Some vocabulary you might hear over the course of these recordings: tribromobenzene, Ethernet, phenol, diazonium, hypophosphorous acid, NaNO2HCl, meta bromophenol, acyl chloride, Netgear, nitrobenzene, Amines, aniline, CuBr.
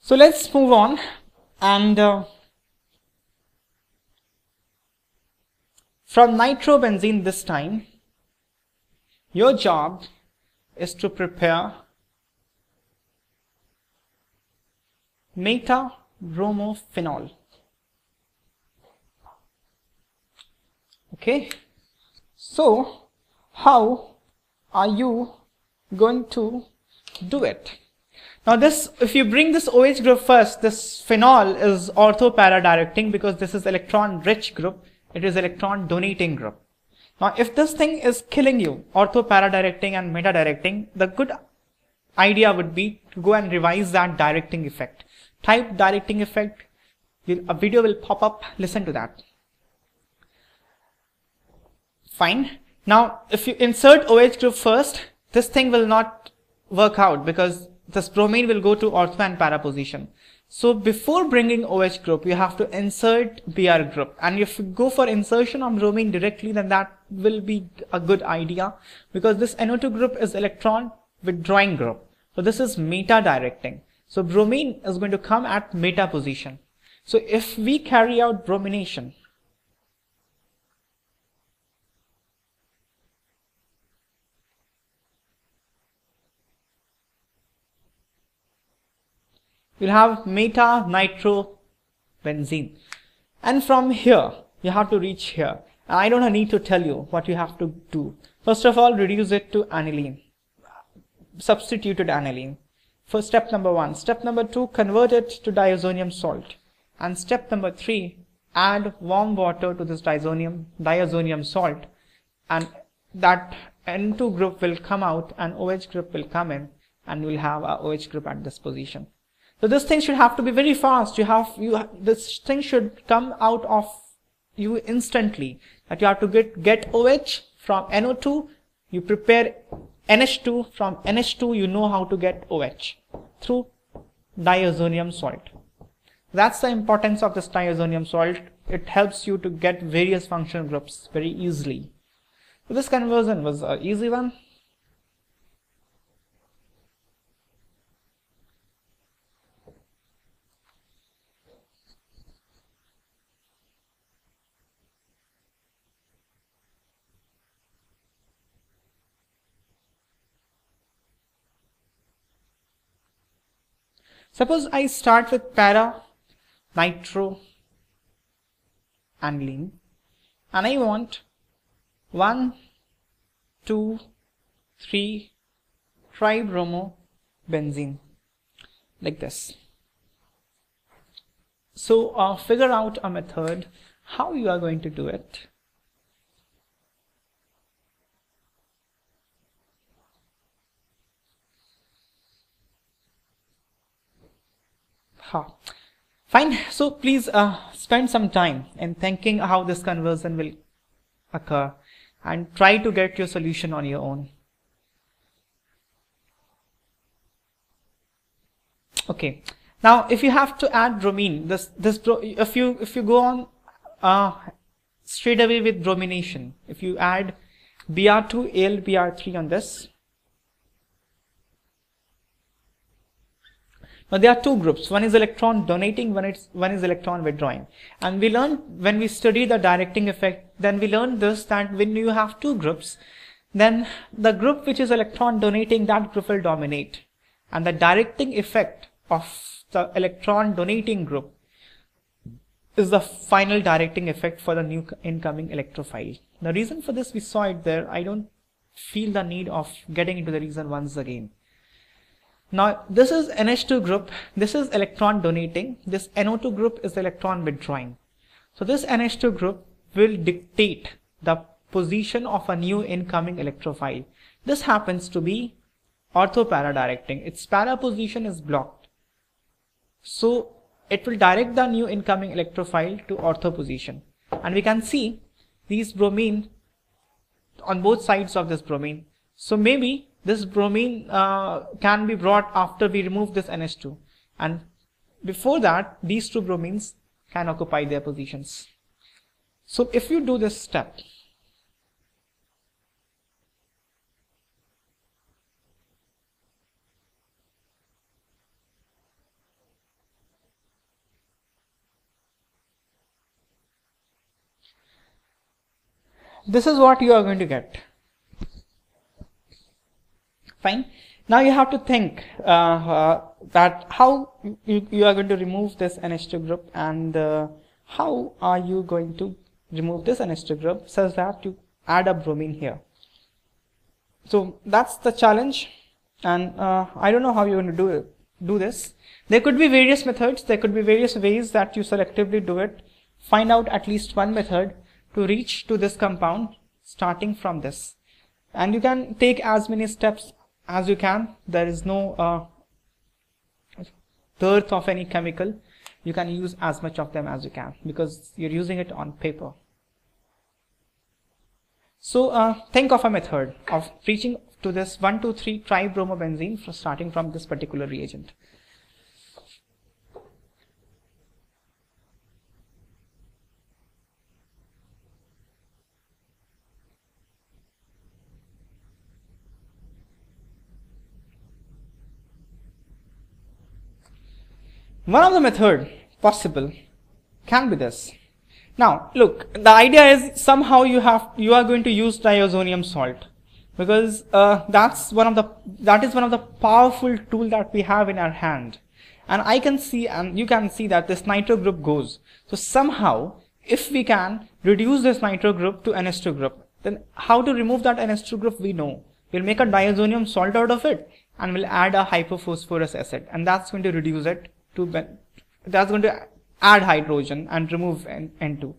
So let's move on and from nitrobenzene this time, your job is to prepare meta bromophenol. Okay, so how are you going to do it? Now this, if you bring this OH group first, this phenol is ortho para directing because this is electron rich group, it is electron donating group. Now if this thing is killing you, ortho para directing and meta directing, the good idea would be to go and revise that directing effect. Type directing effect, a video will pop up, listen to that. Fine. Now if you insert OH group first, this thing will not work out because this bromine will go to ortho and para position. So before bringing OH group, you have to insert Br group, and if you go for insertion of bromine directly, then that will be a good idea because this NO2 group is electron withdrawing group. So this is meta directing. So bromine is going to come at meta position. So if we carry out bromination, you'll have meta nitrobenzene, and from here you have to reach here. I don't need to tell you what you have to do. First of all, reduce it to aniline, substituted aniline. For step number 1. Step number 2, convert it to diazonium salt, and step number 3, add warm water to this diazonium salt, and that N2 group will come out and OH group will come in, and we'll have our OH group at this position. So this thing should have to be very fast. This thing should come out of you instantly. That you have to get OH from NO2. You prepare NH2. From NH2 you know how to get OH through diazonium salt. That's the importance of this diazonium salt. It helps you to get various functional groups very easily. So this conversion was an easy one. Suppose I start with para nitro aniline, and I want 1, 2, 3 tribromobenzene like this. So figure out a method how you are going to do it. Fine, so please spend some time in thinking how this conversion will occur and try to get your solution on your own. Okay, now if you have to add bromine, if you go on straight away with bromination, if you add Br2 Al Br3 on this. Now there are two groups, one is electron donating, one is electron withdrawing. And we learned when we study the directing effect, then we learned this, that when you have two groups, then the group which is electron donating, that group will dominate. And the directing effect of the electron donating group is the final directing effect for the new incoming electrophile. The reason for this, we saw it there. I don't feel the need of getting into the reason once again. Now this is NH2 group, this is electron donating, this NO2 group is electron withdrawing. So this NH2 group will dictate the position of a new incoming electrophile. This happens to be ortho para directing, its para position is blocked. So it will direct the new incoming electrophile to ortho position. And we can see these bromine on both sides of this bromine. So maybe this bromine can be brought after we remove this NH2, and before that these two bromines can occupy their positions. So if you do this step, this is what you are going to get. Fine. Now you have to think that how you are going to remove this NH2 group, and how are you going to remove this NH2 group such that you add a bromine here. So that's the challenge, and I don't know how you're going to do this. There could be various methods, there could be various ways that you selectively do it. Find out at least one method to reach to this compound starting from this, and you can take as many steps as you can. There is no dearth of any chemical. You can use as much of them as you can because you're using it on paper. So think of a method of reaching to this 1,2,3 tribromobenzene for starting from this particular reagent. One of the method possible can be this. Now look, the idea is somehow you are going to use diazonium salt, because that is one of the powerful tool that we have in our hand, and I can see and you can see that this nitro group goes. So somehow if we can reduce this nitro group to NH2 group, then how to remove that NH2 group we know. We'll make a diazonium salt out of it and we'll add a hypophosphorous acid, and that's going to reduce it. That's going to add hydrogen and remove N2,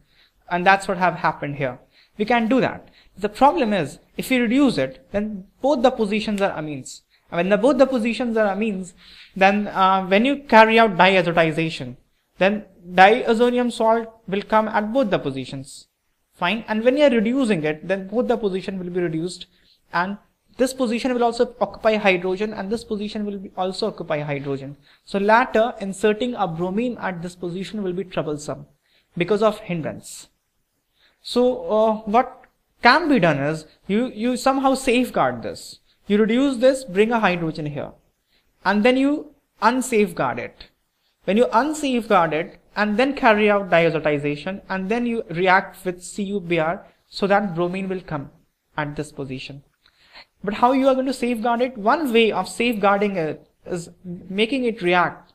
and that's what have happened here. We can do that. The problem is if we reduce it, then both the positions are amines, and when both the positions are amines, then when you carry out diazotization, then diazonium salt will come at both the positions. Fine. And when you are reducing it, then both the position will be reduced, and this position will also occupy hydrogen, and this position will also occupy hydrogen. So later inserting a bromine at this position will be troublesome because of hindrance. So what can be done is you somehow safeguard this. You reduce this, bring a hydrogen here, and then you unsafeguard it. When you unsafeguard it and then carry out diazotization, and then you react with CuBr, so that bromine will come at this position. But how you are going to safeguard it? One way of safeguarding it is making it react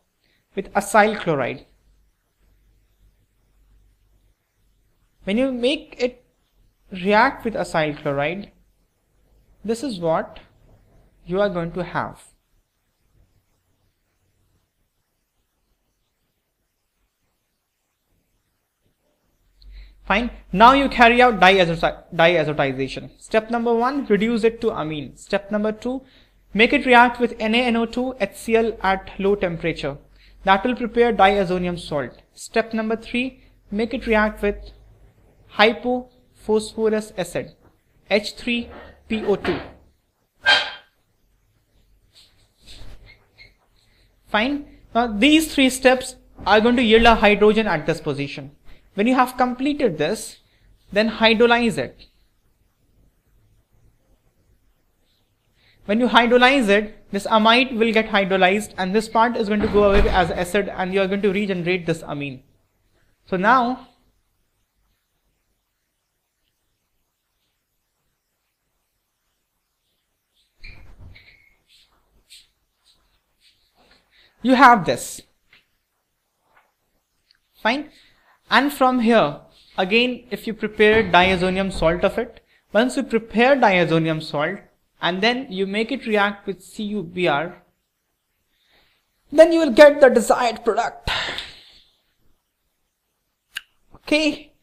with acyl chloride. When you make it react with acyl chloride, this is what you are going to have. Fine. Now you carry out diazotization. Step number 1, reduce it to amine. Step number 2, make it react with NaNO2HCl at low temperature. That will prepare diazonium salt. Step number 3, make it react with hypophosphorous acid, H3PO2. Fine. Now these 3 steps are going to yield a hydrogen at this position. When you have completed this, then hydrolyze it. When you hydrolyze it, this amide will get hydrolyzed, and this part is going to go away as acid, and you are going to regenerate this amine. So now you have this. Fine. And from here, again, if you prepare diazonium salt of it, once you prepare diazonium salt and then you make it react with CuBr, then you will get the desired product. Okay.